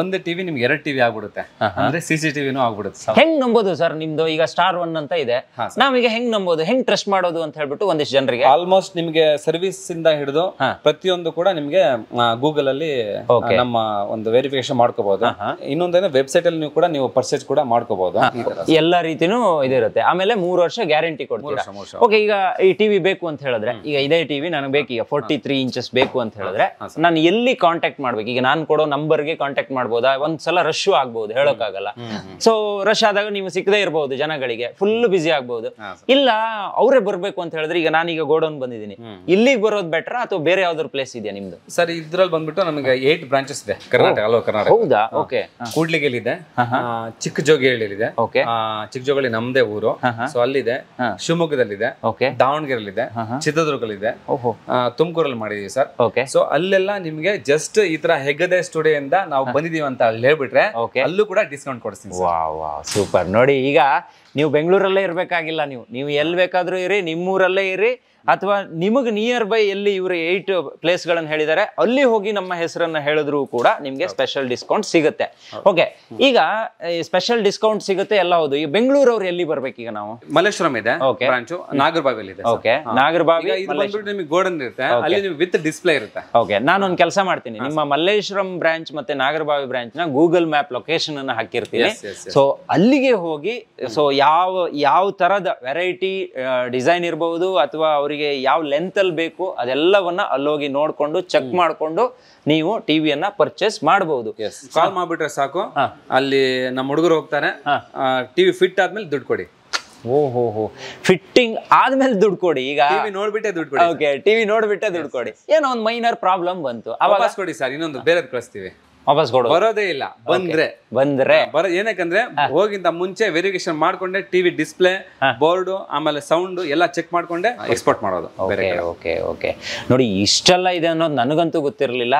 ಒಂದು ಟಿವಿ ನಿಮ್ಗೆ 2 ಟಿವಿ ಆಗ್ಬಿಡುತ್ತೆ, ಅಂದ್ರೆ ಸಿಸಿಟಿವಿನೂ ಆಗ್ಬಿಡುತ್ತೆ. ಹೆಂಗ್ ನಂಬೋದು ಸರ್ ನಿಮ್ದು? ಈಗ ಸ್ಟಾರ್ 1 ಅಂತ ಇದೆ, ನಾವೀಗ ಹೆಂಗ್ ನಂಬೋದು, ಹೆಂಗ್ ಟ್ರಸ್ಟ್ ಮಾಡೋದು ಅಂತ ಹೇಳ್ಬಿಟ್ಟು ಒಂದಿಷ್ಟು ಜನರಿಗೆ ಆಲ್ಮೋಸ್ಟ್ ನಿಮ್ಗೆ ಸರ್ವಿಸ್ ಇಂದ ಹಿಡಿದು ಪ್ರತಿಯೊಂದು ಕೂಡ ನಿಮ್ಗೆ ಗೂಗಲ್ ಅಲ್ಲಿ ನಮ್ಮ ಒಂದು ವೆರಿಫಿಕೇಶನ್ ಮಾಡ್ಕೋಬಹುದು. ಇನ್ನೊಂದೇನೆ ವೆಬ್ಸೈಟ್ ಅಲ್ಲಿ ಕೂಡ ನೀವು ಪರ್ಚೇಸ್ ಕೂಡ ಮಾಡ್ಕೋಬಹುದು. ಎಲ್ಲಾ ರೀತಿನೂ ಇದಿರುತ್ತೆ. ಆಮೇಲೆ 3 ವರ್ಷ ಗ್ಯಾರಂಟಿ ಕೊಡ್ತೀರಾ. ಓಕೆ, ಈಗ ಈ ಟಿವಿ ಬೇಕು ಅಂತ ಹೇಳಿದ್ರೆ, ಈಗ ಇದೇ ಟಿವಿ ನನಗೆ ಬೇಕು, ಈಗ 43 ಇಂಚಸ್ ಬೇಕು ಅಂತ ಹೇಳಿದ್ರೆ ನಾನು ಎಲ್ಲಿ ಕಾಂಟ್ಯಾಕ್ಟ್ ಮಾಡ್ಬೇಕು? ಈಗ ನಾನು ಕೊಡೋ ನಂಬರ್ಗೆ ಕಾಂಟ್ಯಾಕ್ಟ್ ಮಾಡಬಹುದಾ? ಒಂದ್ಸಲ ರಶ್ ಆಗ್ಬಹುದು, ಹೇಳೋಕ್ಕಾಗಲ್ಲ. ಸೊ ರಶ್ ಆದಾಗ ನೀವು ಸಿಕ್ಕದೇ ಇರಬಹುದು, ಜನಗಳಿಗೆ ಫುಲ್ ಬಿಸಿ ಆಗ್ಬಹುದು. ಇಲ್ಲ ಅವರೇ ಬರ್ಬೇಕು ಅಂತ ಹೇಳಿದ್ರೆ, ಈಗ ನಾನೀಗ ಗೋಡೌನ್ ಬಂದಿದ್ದೀನಿ, ಇಲ್ಲಿಗೆ ಬರೋದು ಬೆಟರ್ ಅಥವಾ ಬೇರೆ ಯಾವ್ದಾದ್ರು ಪ್ಲೇಸ್ ಇದೆಯಾ ನಿಮ್ದು? ಸರ್ ಇದ್ರಲ್ಲಿ ಬಂದ್ಬಿಟ್ಟು ನಮಗೆ 8 ಬ್ರಾಂಚಸ್ ಇದೆ ಕರ್ನಾಟಕ. ಹೌದಾ? ಓಕೆ. ಕೂಡ್ಲಿಗೆಲ್ಲಿ ಇದೆ, ಚಿಕ್ಕಜೋಗಿಹಳ್ಳಿ ಇದೆ, ಚಿಕ್ಕಜೋಗಿಹಳ್ಳಿ ನಮ್ದೇ ಊರು, ಸೊ ಅಲ್ಲಿದೆ, ಶಿವಮೊಗ್ಗದಲ್ಲಿದೆ, ದಾವಣಗೆರೆಲ್ಲಿದೆ, ಚಿತ್ರದುರ್ಗಲ್ಲಿದೆ, ತುಮಕೂರಲ್ಲಿ ಮಾಡಿದೀವಿ ಸರ್. ಸೊ ಅಲ್ಲೆಲ್ಲ ನಿಮ್ಗೆ ಜಸ್ಟ್ ಈ ತರ ಹೆಗ್ಗದೆ ಸ್ಟುಡಿಯೋ ಇಂದ ನಾವು ಬಂದಿದೀವಿ ಅಂತ ಹೇಳ್ಬಿಟ್ರೆ ಅಲ್ಲೂ ಕೂಡ ಡಿಸ್ಕೌಂಟ್ ಕೊಡ್ತೀನಿ. ಸೂಪರ್. ನೋಡಿ, ಈಗ ನೀವು ಬೆಂಗಳೂರಲ್ಲೇ ಇರ್ಬೇಕಾಗಿಲ್ಲ, ನೀವು ಎಲ್ಲಿ ಬೇಕಾದ್ರೂ ಇರಿ, ನಿಮ್ಮೂರಲ್ಲೇ ಇರಿ, ಅಥವಾ ನಿಮಗೆ ನಿಯರ್ ಬೈ ಎಲ್ಲಿ ಇವರು 8 ಪ್ಲೇಸ್ಗಳನ್ನು ಹೇಳಿದ್ದಾರೆ ಅಲ್ಲಿ ಹೋಗಿ ನಮ್ಮ ಹೆಸರನ್ನ ಹೇಳಿದ್ರು ಕೂಡ ನಿಮಗೆ ಸ್ಪೆಷಲ್ ಡಿಸ್ಕೌಂಟ್ ಸಿಗುತ್ತೆ. ಓಕೆ, ಈಗ ಸ್ಪೆಷಲ್ ಡಿಸ್ಕೌಂಟ್ ಸಿಗುತ್ತೆ ಎಲ್ಲ. ಹೌದು, ಈಗ ಬೆಂಗಳೂರವ್ರು ಎಲ್ಲಿ ಬರ್ಬೇಕು? ಈಗ ನಾವು ಮಲ್ಲೇಶ್ವರಂ ಇದೆ ಬ್ರಾಂಚು, ನಾಗರಬಾವಿಯಲ್ಲಿ ಇದೆ. ಓಕೆ, ನಾಗರಬಾವಿ ನಿಮಗೆ ಗೋಡನ್ ಇರುತ್ತೆ, ಅಲ್ಲಿ ನಿಮಗೆ ವಿತ್ ಡಿಸ್ಪ್ಲೇ ಇರುತ್ತೆ. ಓಕೆ, ನಾನೊಂದು ಕೆಲಸ ಮಾಡ್ತೀನಿ, ನಿಮ್ಮ ಮಲ್ಲೇಶ್ವರಂ ಬ್ರಾಂಚ್ ಮತ್ತೆ ನಾಗರಬಾವಿ ಬ್ರಾಂಚ್ನ ಗೂಗಲ್ ಮ್ಯಾಪ್ ಲೊಕೇಶನ್ ಅನ್ನ ಹಾಕಿರ್ತೀನಿ. ಸೊ ಅಲ್ಲಿಗೆ ಹೋಗಿ, ಸೊ ಯಾವ ಯಾವ ತರದ ವೆರೈಟಿ ಡಿಸೈನ್ ಇರಬಹುದು ಅಥವಾ ಅವ್ರಿಗೆ ಅವರಿಗೆ ಯಾವ ಲೆಂತ್ ಅಲ್ಲಿ ಬೇಕು ಅದೆಲ್ಲವನ್ನ ಅಲ್ಲಿ ಹೋಗಿ ನೋಡ್ಕೊಂಡು ಚೆಕ್ ಮಾಡ್ಕೊಂಡು ನೀವು ಟಿವಿಯನ್ನ ಪರ್ಚೇಸ್ ಮಾಡಬಹುದು. ಕಾಲ್ ಮಾಡ್ಬಿಟ್ರೆ ಸಾಕು, ಅಲ್ಲಿ ನಮ್ಮ ಹುಡುಗರು ಹೋಗ್ತಾರೆ, ಟಿವಿ ಫಿಟ್ ಆದ್ಮೇಲೆ ದುಡ್ಡು ಕೊಡಿ. ಓಹೋ ಹೋ, ಫಿಟ್ಟಿಂಗ್ ಆದ್ಮೇಲೆ ದುಡ್ಡು ಕೊಡಿ, ಈಗ ಟಿವಿ ನೋಡ್ಬಿಟ್ಟೆ ದುಡ್ಡು ಕೊಡಿ. ಓಕೆ, ಟಿವಿ ನೋಡ್ಬಿಟ್ಟೆ ದುಡ್ಡು ಕೊಡಿ. ಏನೋ ಒಂದು ಮೈನರ್ ಪ್ರಾಬ್ಲಮ್ ಬಂತು, ಅವಾಗ ಕೊಡಿ ಸರ್, ಇನ್ನೊಂದು ಬೇರೆ ಕಳಿಸ್ತೀವಿ. ವಾಪಸ್ ಕೊಡು, ಬರೋದೇ ಇಲ್ಲ. ಬಂದ್ರೆ ಏನಕ್ಕಂದ್ರೆ ಹೋಗಿಂತ ಮುಂಚೆ ವೆರಿಫಿಕೇಶನ್ ಮಾಡ್ಕೊಂಡೆ, ಟಿವಿ ಡಿಸ್ಪ್ಲೇ, ಬೋರ್ಡ್, ಆಮೇಲೆ ಸೌಂಡ್ ಎಲ್ಲ ಚೆಕ್ ಮಾಡ್ಕೊಂಡೆ ಎಕ್ಸ್ಪೋರ್ಟ್ ಮಾಡೋದು. ಓಕೆ ಓಕೆ, ನೋಡಿ ಇಷ್ಟೆಲ್ಲ ಇದೆ ಅನ್ನೋದು ನನಗಂತೂ ಗೊತ್ತಿರಲಿಲ್ಲ.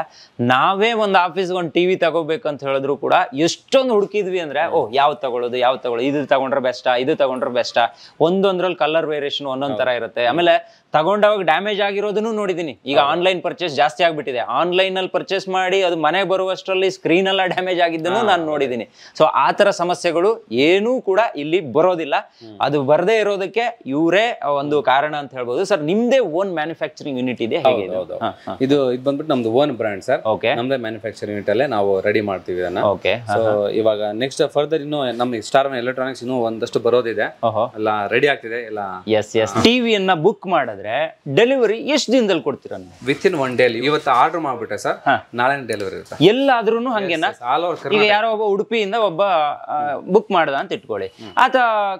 ನಾವೇ ಒಂದು ಆಫೀಸ್ಗೆ ಒಂದು ಟಿವಿ ತಗೋಬೇಕಂತ ಹೇಳಿದ್ರು ಕೂಡ ಎಷ್ಟೊಂದು ಹುಡುಕಿದ್ವಿ ಅಂದ್ರೆ, ಓಹ್ ಯಾವ್ದು ತಗೊಳ್ಳೋದು, ಯಾವ್ದು ತಗೊಳ್ಳೋದು, ಇದು ತಗೊಂಡ್ರೆ ಬೆಸ್ಟಾ, ಇದು ತಗೊಂಡ್ರೆ ಬೆಸ್ಟಾ, ಒಂದೊಂದ್ರಲ್ಲಿ ಕಲರ್ ವೇರಿಯೇಷನ್ ಒಂದೊಂದ್ ತರ ಇರುತ್ತೆ. ಆಮೇಲೆ ತಗೊಂಡಾಗ ಡ್ಯಾಮೇಜ್ ಆಗಿರೋದನ್ನು ನೋಡಿದೀನಿ. ಈಗ ಆನ್ಲೈನ್ ಪರ್ಚೇಸ್ ಜಾಸ್ತಿ ಆಗ್ಬಿಟ್ಟಿದೆ, ಆನ್ಲೈನ್ ಅಲ್ಲಿ ಪರ್ಚೇಸ್ ಮಾಡಿ ಅದು ಮನೆಗೆ ಬರುವಷ್ಟರಲ್ಲಿ ಸ್ಕ್ರೀನ್ ಎಲ್ಲ ಡ್ಯಾಮೇಜ್ ಆಗಿದ್ದನ್ನು ನಾನು ನೋಡಿದೀನಿ. ಸೊ ಆ ತರ ಸಮಸ್ಯೆಗಳು ಏನೂ ಕೂಡ ಇಲ್ಲಿ ಬರೋದಿಲ್ಲ, ಅದು ಬರದೇ ಇರೋದಕ್ಕೆ ಇವರೇ ಒಂದು ಕಾರಣ ಅಂತ ಹೇಳ್ಬೋದು. ಸರ್, ನಿಮ್ದೇ ಓನ್ ಮ್ಯಾನುಫ್ಯಾಕ್ಚರಿಂಗ್ ಯೂನಿಟ್ ಇದೆ? ಇದು ಬಂದ್ಬಿಟ್ಟು ನಮ್ದು ಓನ್ ಬ್ರ್ಯಾಂಡ್ ಸರ್. ಓಕೆ, ನಮ್ದೇ ಮ್ಯಾನುಫ್ಯಾಕ್ಚರಿಂಗ್ ಯೂನಿಟ್ ಅಲ್ಲೇ ನಾವು ರೆಡಿ ಮಾಡ್ತೀವಿ ಅದನ್ನ. ಓಕೆ, ಸೊ ಇವಾಗ ನೆಕ್ಸ್ಟ್ ಫರ್ದರ್ ಇನ್ನು ನಮ್ಗೆ ಸ್ಟಾರ್ ಎಲೆಕ್ಟ್ರಾನಿಕ್ಸ್ ಇನ್ನೂ ಒಂದಷ್ಟು ಬರೋದಿದೆ, ಎಲ್ಲ ರೆಡಿ ಆಗ್ತಿದೆ ಎಲ್ಲ. ಎಸ್ ಎಸ್, ಟಿವಿಯನ್ನ ಬುಕ್ ಮಾಡಿದ್ರೆ ಡೆಲಿವರಿ ಎಷ್ಟು ದಿನದಲ್ಲಿ ಕೊಡ್ತೀರಾ? Within one day. ಇವತ್ತು ಆರ್ಡರ್ ಮಾಡ್ಬಿಟ್ಟೆ ಸರ್, ನಾಳೆ ಡೆಲಿವರಿ ಇರುತ್ತೆ ಎಲ್ಲಾದ್ರೂ. ಹಂಗೇನಾ? ಈಗ ಯಾರೋ ಒಬ್ಬ ಉಡುಪಿಯಿಂದ ಒಬ್ಬ ಬುಕ್ ಮಾಡ್ದ ಅಂತ ಇಟ್ಕೊಳ್ಳಿ, ಆತ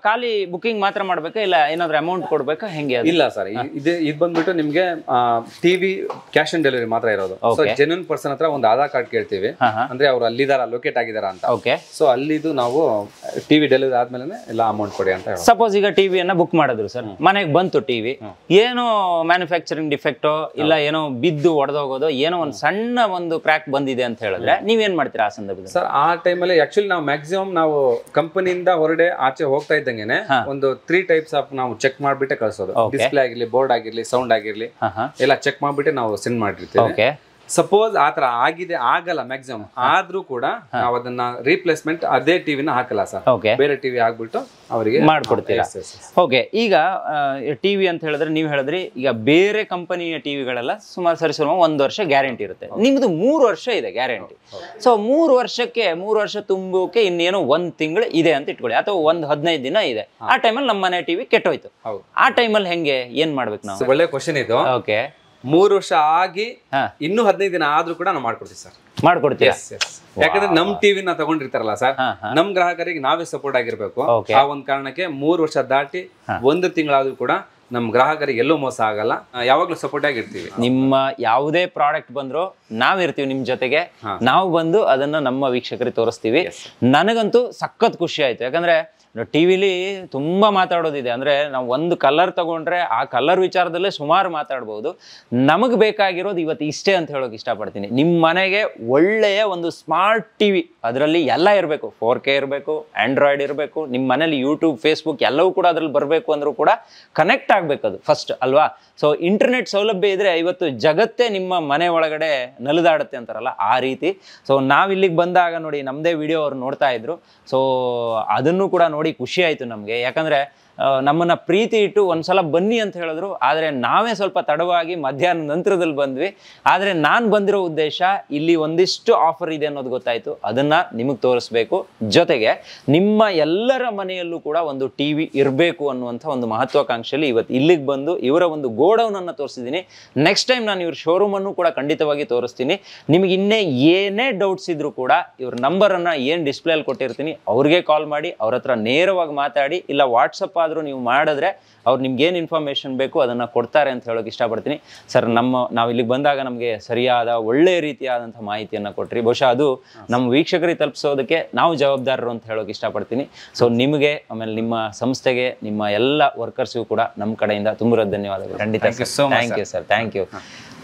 ಖಾಲಿ ಬುಕಿಂಗ್ ಮಾತ್ರ ಮಾಡ್ಬೇಕಾ, ಇಲ್ಲ ಏನಾದ್ರೂ ಅಮೌಂಟ್ ಕೊಡ್ಬೇಕಾ, ಹೆಂಗೆ? ಇಲ್ಲ ಸರ್, ಇದು ಬಂದ್ಬಿಟ್ಟು ನಿಮ್ಗೆ ಟಿವಿ ಕ್ಯಾಶ್ ಆನ್ ಡೆಲಿವರಿ ಮಾತ್ರ ಇರೋದು. ಜೆನ್ಯೂನ್ ಪರ್ಸನ್ ಹತ್ರ ಒಂದು ಆಧಾರ್ ಕಾರ್ಡ್ ಕೇಳ್ತೀವಿ, ಅಂದ್ರೆ ಅವ್ರು ಅಲ್ಲಿದಾರ, ಲೊಕೇಟ್ ಆಗಿದಾರ ಅಂತ. ಸೊ ಅಲ್ಲಿದು ನಾವು ಟಿವಿ ಡೆಲಿವರಿ ಆದ್ಮೇಲೆ ಎಲ್ಲ ಅಮೌಂಟ್ ಕೊಡಿ ಅಂತ. ಸಪೋಸ್ ಈಗ ಟಿವಿಯನ್ನ ಬುಕ್ ಮಾಡಿದ್ರು ಸರ್, ಮನೆಗೆ ಬಂತು ಟಿವಿ, ಏನೋ ಮ್ಯಾನುಫ್ಯಾಕ್ಚರಿಂಗ್ ಡಿಫೆಕ್ಟೋ ಇಲ್ಲ ಏನೋ ಬಿದ್ದು ಒಡೆದೋಗೋದು, ಏನೋ ಒಂದು ಸಣ್ಣ ಒಂದು ಕ್ರ್ಯಾಕ್ ಬಂದಿದೆ ಅಂತ ಹೇಳಿದ್ರೆ ನೀವೇನ್ ಮಾಡ್ತೀರಾ ಆ ಸಂದರ್ಭದಲ್ಲಿ ಸರ್? ಆ ಟೈಮಲ್ಲಿ ಆಕ್ಚುಲಿ ನಾವು ಮ್ಯಾಕ್ಸಿಮಮ್ ನಾವು ಕಂಪನಿಯಿಂದ ಹೊರಡೆ ಆಚೆ ಹೋಗ್ತಾ ಇದ್ದಂಗೆನೆ ಒಂದು 3 ಟೈಪ್ಸ್ ಆಫ್ ನಾವು ಚೆಕ್ ಮಾಡ್ಬಿಟ್ಟೆ ಕಳಿಸೋದು. ಡಿಸ್ಪ್ಲೇ ಆಗಿರ್ಲಿ, ಬೋರ್ಡ್ ಆಗಿರ್ಲಿ, ಸೌಂಡ್ ಆಗಿರ್ಲಿ, ಎಲ್ಲ ಚೆಕ್ ಮಾಡ್ಬಿಟ್ಟೆ ನಾವು ಸೆಂಡ್ ಮಾಡಿರ್ತೀವಿ. ಸಪೋಸ್ ಆತರ ಆಗಿದೆ, ಆಗಲ್ಲ ಮ್ಯಾಕ್ಸಿಮಮ್, ಆದ್ರೂ ಕೂಡ ನಾವು ಅದನ್ನ ರೀಪ್ಲೇಸ್ಮೆಂಟ್ ಅದೇ ಟಿವಿನ ಹಾಕಲ್ಲ ಸರ್, ಬೇರೆ ಟಿವಿ ಆಗ್ಬಿಟ್ಟು ಅವರಿಗೆ ಮಾಡ್ಕೊಡ್ತೀರಾ? ಓಕೆ, ಈಗ ಟಿವಿ ಅಂತ ಹೇಳಿದ್ರೆ ನೀವು ಹೇಳಿದ್ರಿ, ಈಗ ಬೇರೆ ಕಂಪನಿಯ ಟಿವಿಗಳೆಲ್ಲ ಸುಮಾರು ಸರಿಸುಮಾರು 1 ವರ್ಷ ಗ್ಯಾರಂಟಿ ಇರುತ್ತೆ, ನಿಮ್ದು 3 ವರ್ಷ ಇದೆ ಗ್ಯಾರಂಟಿ. ಸೊ 3 ವರ್ಷ ತುಂಬಕ್ಕೆ ಇನ್ನೇನೋ 1 ತಿಂಗಳು ಇದೆ ಅಂತ ಇಟ್ಕೊಳ್ಳಿ, ಅಥವಾ 15 ದಿನ ಇದೆ. ಆ ಟೈಮಲ್ಲಿ ನಮ್ಮ ಮನೆ ಟಿವಿ ಕೆಟ್ಟೋಯ್ತು, ಆ ಟೈಮಲ್ಲಿ ಹೆಂಗೆ, ಏನ್ ಮಾಡ್ಬೇಕು ನಾವು? ಒಳ್ಳೆ ಕ್ವಶನ್ ಇದು. ಓಕೆ, 3 ವರ್ಷ ಆಗಿ ಇನ್ನೂ 15 ದಿನ ಆದ್ರೂ ಕೂಡ ನಾವು ಮಾಡ್ಕೊಡ್ತೀವಿ ಸರ್. ಮಾಡ್ಕೊಡ್ತೀವಿ, ಯಾಕಂದ್ರೆ ನಮ್ ಟಿವಿನ ತಗೊಂಡಿರ್ತಾರಲ್ಲ ಸರ್, ನಮ್ ಗ್ರಾಹಕರಿಗೆ ನಾವೇ ಸಪೋರ್ಟ್ ಆಗಿರ್ಬೇಕು. ಆ ಒಂದ್ ಕಾರಣಕ್ಕೆ 3 ವರ್ಷ ದಾಟಿ 1 ತಿಂಗಳಾದ್ರೂ ಕೂಡ ನಮ್ ಗ್ರಾಹಕರಿಗೆ ಎಲ್ಲೂ ಮೋಸ ಆಗಲ್ಲ, ಯಾವಾಗ್ಲೂ ಸಪೋರ್ಟ್ ಆಗಿರ್ತೀವಿ. ನಿಮ್ಮ ಯಾವುದೇ ಪ್ರಾಡಕ್ಟ್ ಬಂದ್ರು ನಾವಿರ್ತೀವಿ ನಿಮ್ ಜೊತೆಗೆ, ನಾವು ಬಂದು ಅದನ್ನ ನಮ್ಮ ವೀಕ್ಷಕರಿಗೆ ತೋರಿಸ್ತೀವಿ. ನನಗಂತೂ ಸಖತ್ ಖುಷಿ ಆಯ್ತು, ಯಾಕಂದ್ರೆ ಟಿವಿಲಿ ತುಂಬಾ ಮಾತಾಡೋದಿದೆ. ಅಂದ್ರೆ ನಾವು ಒಂದು ಕಲರ್ ತಗೊಂಡ್ರೆ ಆ ಕಲರ್ ವಿಚಾರದಲ್ಲೇ ಸುಮಾರು ಮಾತಾಡ್ಬಹುದು. ನಮಗ್ ಬೇಕಾಗಿರೋದು ಇವತ್ತು ಇಷ್ಟೇ ಅಂತ ಹೇಳೋಕೆ ಇಷ್ಟಪಡ್ತೀನಿ. ನಿಮ್ ಮನೆಗೆ ಒಳ್ಳೆಯ ಒಂದು ಸ್ಮಾರ್ಟ್ ಟಿವಿ, ಅದರಲ್ಲಿ ಎಲ್ಲ ಇರಬೇಕು, 4K ಇರಬೇಕು, ಆಂಡ್ರಾಯ್ಡ್ ಇರಬೇಕು, ನಿಮ್ಮ ಮನೇಲಿ ಯೂಟ್ಯೂಬ್, ಫೇಸ್ಬುಕ್ ಎಲ್ಲವೂ ಕೂಡ ಅದ್ರಲ್ಲಿ ಬರಬೇಕು. ಅಂದ್ರೂ ಕೂಡ ಕನೆಕ್ಟ್ ಆಗ್ಬೇಕದು ಫಸ್ಟ್ ಅಲ್ವಾ? ಸೊ ಇಂಟರ್ನೆಟ್ ಸೌಲಭ್ಯ ಇದ್ರೆ ಇವತ್ತು ಜಗತ್ತೇ ನಿಮ್ಮ ಮನೆ ಒಳಗಡೆ ನಲಿದಾಡುತ್ತೆ ಅಂತಾರಲ್ಲ, ಆ ರೀತಿ. ಸೊ ನಾವಿಲ್ಲಿಗೆ ಬಂದಾಗ ನೋಡಿ ನಮ್ಮದೇ ವಿಡಿಯೋ ಅವ್ರು ನೋಡ್ತಾ ಇದ್ರು. ಸೊ ಅದನ್ನು ಕೂಡ ನೋಡಿ ಖುಷಿ ಆಯಿತು ನಮಗೆ, ಯಾಕಂದರೆ ನಮ್ಮನ್ನ ಪ್ರೀತಿ ಇಟ್ಟು ಒಂದ್ಸಲ ಬನ್ನಿ ಅಂತ ಹೇಳಿದ್ರು. ಆದರೆ ನಾವೇ ಸ್ವಲ್ಪ ತಡವಾಗಿ ಮಧ್ಯಾಹ್ನ ನಂತರದಲ್ಲಿ ಬಂದ್ವಿ. ಆದರೆ ನಾನು ಬಂದಿರೋ ಉದ್ದೇಶ ಇಲ್ಲಿ ಒಂದಿಷ್ಟು ಆಫರ್ ಇದೆ ಅನ್ನೋದು ಗೊತ್ತಾಯಿತು, ಅದನ್ನು ನಿಮಗೆ ತೋರಿಸ್ಬೇಕು. ಜೊತೆಗೆ ನಿಮ್ಮ ಎಲ್ಲರ ಮನೆಯಲ್ಲೂ ಕೂಡ ಒಂದು ಟಿ ವಿ ಇರಬೇಕು ಅನ್ನುವಂಥ ಒಂದು ಮಹತ್ವಾಕಾಂಕ್ಷೆಯಲ್ಲಿ ಇವತ್ತು ಇಲ್ಲಿಗೆ ಬಂದು ಇವರ ಒಂದು ಗೋಡೌನನ್ನು ತೋರಿಸಿದ್ದೀನಿ. ನೆಕ್ಸ್ಟ್ ಟೈಮ್ ನಾನು ಇವ್ರ ಶೋರೂಮನ್ನು ಕೂಡ ಖಂಡಿತವಾಗಿ ತೋರಿಸ್ತೀನಿ. ನಿಮಗೆ ಇನ್ನೇ ಏನೇ ಡೌಟ್ಸ್ ಇದ್ರೂ ಕೂಡ ಇವ್ರ ನಂಬರನ್ನು ಏನು ಡಿಸ್ಪ್ಲೇಯಲ್ಲಿ ಕೊಟ್ಟಿರ್ತೀನಿ, ಅವ್ರಿಗೆ ಕಾಲ್ ಮಾಡಿ ಅವ್ರ ಹತ್ರ ನೇರವಾಗಿ ಮಾತಾಡಿ, ಇಲ್ಲ ವಾಟ್ಸಪ್ ಆದರೂ ನೀವು ಮಾಡಿದ್ರೆ ಅವ್ರು ನಿಮ್ಗೆ ಏನು ಇನ್ಫಾರ್ಮೇಶನ್ ಬೇಕು ಅದನ್ನು ಕೊಡ್ತಾರೆ ಅಂತ ಹೇಳೋಕೆ ಇಷ್ಟಪಡ್ತೀನಿ. ಸರ್, ನಾವು ಇಲ್ಲಿಗೆ ಬಂದಾಗ ನಮಗೆ ಸರಿಯಾದ ಒಳ್ಳೆಯ ರೀತಿಯಾದಂಥ ಮಾಹಿತಿಯನ್ನು ಕೊಟ್ಟ್ರಿ. ಬಹುಶಃ ಅದು ನಮ್ಮ ವೀಕ್ಷಕರಿಗೆ ತಲುಪಿಸೋದಕ್ಕೆ ನಾವು ಜವಾಬ್ದಾರರು ಅಂತ ಹೇಳೋಕೆ ಇಷ್ಟಪಡ್ತೀನಿ. ಸೊ ನಿಮಗೆ, ಆಮೇಲೆ ನಿಮ್ಮ ಸಂಸ್ಥೆಗೆ, ನಿಮ್ಮ ಎಲ್ಲ ವರ್ಕರ್ಸ್ಗೂ ಕೂಡ ನಮ್ಮ ಕಡೆಯಿಂದ ತುಂಬ ಧನ್ಯವಾದಗಳು. ಖಂಡಿತ, thank you sir, thank you.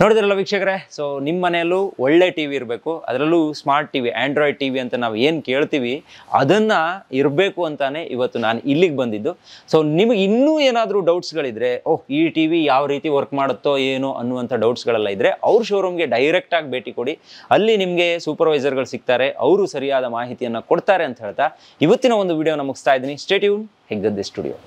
ನೋಡಿದ್ರಲ್ಲ ವೀಕ್ಷಕರೇ, ಸೊ ನಿಮ್ಮ ಮನೆಯಲ್ಲೂ ಒಳ್ಳೆ ಟಿ ವಿ ಇರಬೇಕು, ಅದರಲ್ಲೂ ಸ್ಮಾರ್ಟ್ ಟಿವಿ, ಆ್ಯಂಡ್ರಾಯ್ಡ್ ಟಿವಿ ಅಂತ ನಾವು ಏನು ಕೇಳ್ತೀವಿ ಅದನ್ನು ಇರಬೇಕು ಅಂತಾನೆ ಇವತ್ತು ನಾನು ಇಲ್ಲಿಗೆ ಬಂದಿದ್ದು. ಸೊ ನಿಮಗೆ ಇನ್ನೂ ಏನಾದರೂ ಡೌಟ್ಸ್ಗಳಿದ್ರೆ, ಓಹ್ ಈ ಟಿ ವಿ ಯಾವ ರೀತಿ ವರ್ಕ್ ಮಾಡುತ್ತೋ ಏನೋ ಅನ್ನುವಂಥ ಡೌಟ್ಸ್ಗಳೆಲ್ಲ ಇದ್ದರೆ ಅವ್ರ ಶೋರೂಮ್ಗೆ ಡೈರೆಕ್ಟಾಗಿ ಭೇಟಿ ಕೊಡಿ. ಅಲ್ಲಿ ನಿಮಗೆ ಸೂಪರ್ವೈಸರ್ಗಳು ಸಿಗ್ತಾರೆ, ಅವರು ಸರಿಯಾದ ಮಾಹಿತಿಯನ್ನು ಕೊಡ್ತಾರೆ ಅಂತ ಹೇಳ್ತಾ ಇವತ್ತಿನ ಒಂದು ವಿಡಿಯೋನ ಮುಗಿಸ್ತಾ ಇದ್ದೀನಿ. Stay tune, Heggadde studio.